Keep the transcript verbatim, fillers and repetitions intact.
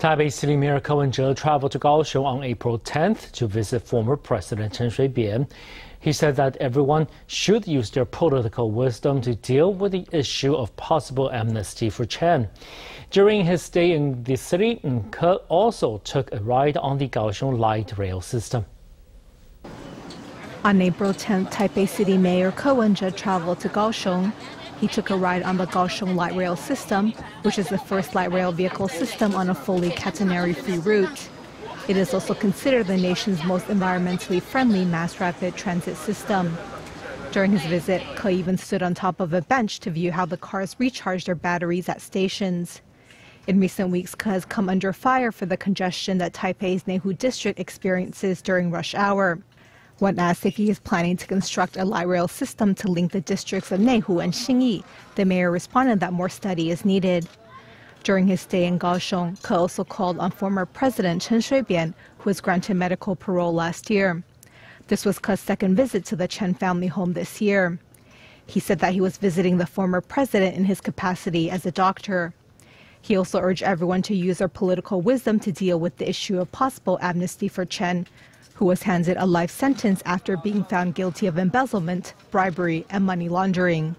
Taipei City Mayor Ko Wen-je traveled to Kaohsiung on April tenth to visit former President Chen Shui-bian. He said that everyone should use their political wisdom to deal with the issue of possible amnesty for Chen. During his stay in the city, Ko also took a ride on the Kaohsiung Light Rail System. On April tenth, Taipei City Mayor Ko Wen-je traveled to Kaohsiung. He took a ride on the Kaohsiung Light Rail System, which is the first light rail vehicle system on a fully catenary-free route. It is also considered the nation's most environmentally friendly mass rapid transit system. During his visit, Ko even stood on top of a bench to view how the cars recharge their batteries at stations. In recent weeks, Ko has come under fire for the congestion that Taipei's Neihu district experiences during rush hour. When asked if he is planning to construct a light rail system to link the districts of Neihu and Xingyi, the mayor responded that more study is needed. During his stay in Kaohsiung, Ko also called on former President Chen Shui-bian, who was granted medical parole last year. This was Ko's second visit to the Chen family home this year. He said that he was visiting the former president in his capacity as a doctor. He also urged everyone to use their political wisdom to deal with the issue of possible amnesty for Chen, who was handed a life sentence after being found guilty of embezzlement, bribery, and money laundering.